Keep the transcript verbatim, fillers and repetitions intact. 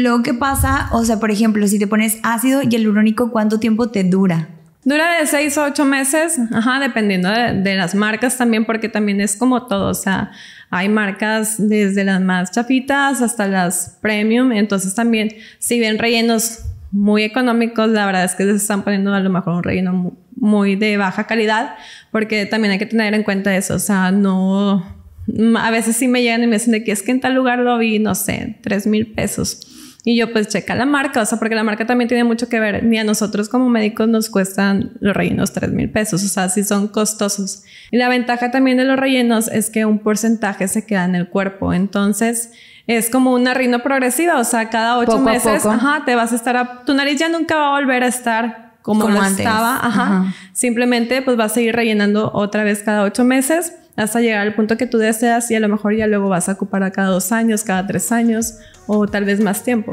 Luego, ¿qué pasa? O sea, por ejemplo, si te pones ácido hialurónico, ¿cuánto tiempo te dura? Dura de seis a ocho meses, ajá, dependiendo de, de las marcas también, porque también es como todo, o sea, hay marcas desde las más chafitas hasta las premium, entonces también si ven rellenos muy económicos, la verdad es que les están poniendo a lo mejor un relleno muy, muy de baja calidad, porque también hay que tener en cuenta eso, o sea, no, a veces sí me llegan y me dicen de que es que en tal lugar lo vi, no sé, tres mil pesos. Y yo, pues, checa la marca, o sea, porque la marca también tiene mucho que ver. Ni a nosotros como médicos nos cuestan los rellenos tres mil pesos, o sea, sí son costosos. Y la ventaja también de los rellenos es que un porcentaje se queda en el cuerpo. Entonces, es como una rino progresiva, o sea, cada ocho poco meses, ajá, te vas a estar... A, tu nariz ya nunca va a volver a estar como, como lo antes. estaba, ajá. ajá. Simplemente, pues, vas a ir rellenando otra vez cada ocho meses hasta llegar al punto que tú deseas y a lo mejor ya luego vas a ocupar a cada dos años, cada tres años o tal vez más tiempo.